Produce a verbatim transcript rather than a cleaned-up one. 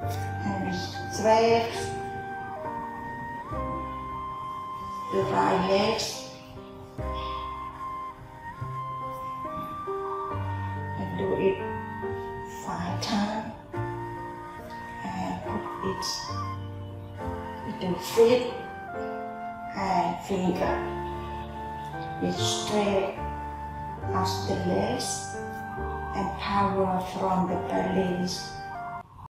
Zwei X, drei X and do it five times and put it between feet and finger. It's straight out the legs and power from the pelvis.